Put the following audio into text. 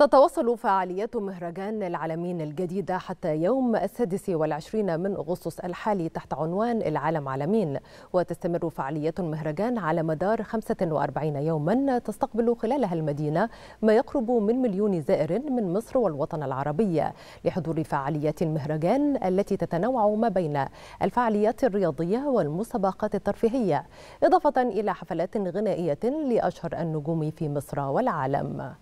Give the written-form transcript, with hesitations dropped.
تتواصل فعاليات مهرجان العلمين الجديدة حتى يوم 26 من أغسطس الحالي تحت عنوان العالم عالمين، وتستمر فعاليات المهرجان على مدار 45 يوما تستقبل خلالها المدينة ما يقرب من مليون زائر من مصر والوطن العربي لحضور فعاليات المهرجان التي تتنوع ما بين الفعاليات الرياضية والمسابقات الترفيهية، إضافة إلى حفلات غنائية لأشهر النجوم في مصر والعالم.